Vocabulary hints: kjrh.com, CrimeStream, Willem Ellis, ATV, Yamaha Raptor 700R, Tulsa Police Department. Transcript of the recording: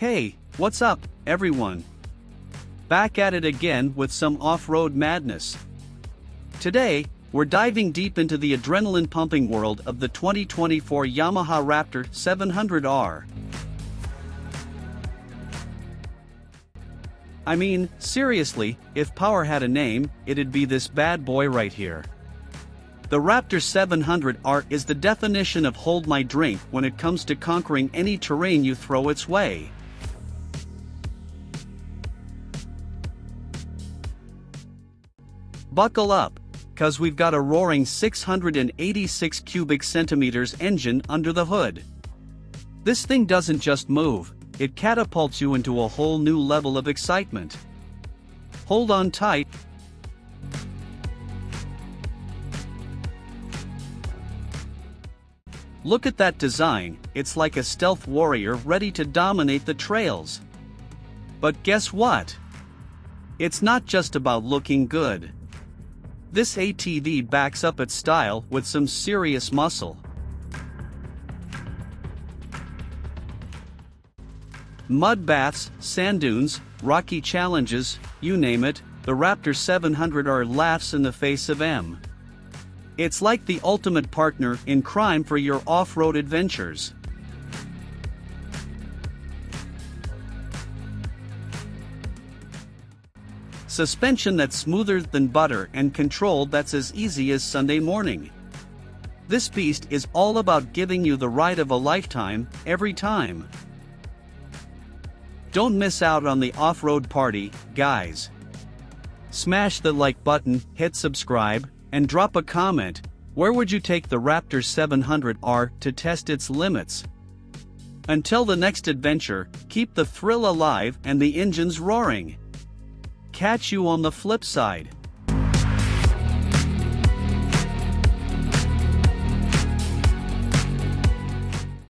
Hey, what's up, everyone? Back at it again with some off-road madness. Today, we're diving deep into the adrenaline-pumping world of the 2024 Yamaha Raptor 700R. I mean, seriously, if power had a name, it'd be this bad boy right here. The Raptor 700R is the definition of hold my drink when it comes to conquering any terrain you throw its way. Buckle up, cause we've got a roaring 686 cubic centimeters engine under the hood. This thing doesn't just move, it catapults you into a whole new level of excitement. Hold on tight. Look at that design, it's like a stealth warrior ready to dominate the trails. But guess what? It's not just about looking good. This ATV backs up its style with some serious muscle. Mud baths, sand dunes, rocky challenges, you name it, the Raptor 700R laughs in the face of them. It's like the ultimate partner in crime for your off-road adventures. Suspension that's smoother than butter and control that's as easy as Sunday morning. This beast is all about giving you the ride of a lifetime, every time. Don't miss out on the off-road party, guys. Smash the like button, hit subscribe, and drop a comment. Where would you take the Raptor 700R to test its limits? Until the next adventure, keep the thrill alive and the engines roaring. Catch you on the flip side.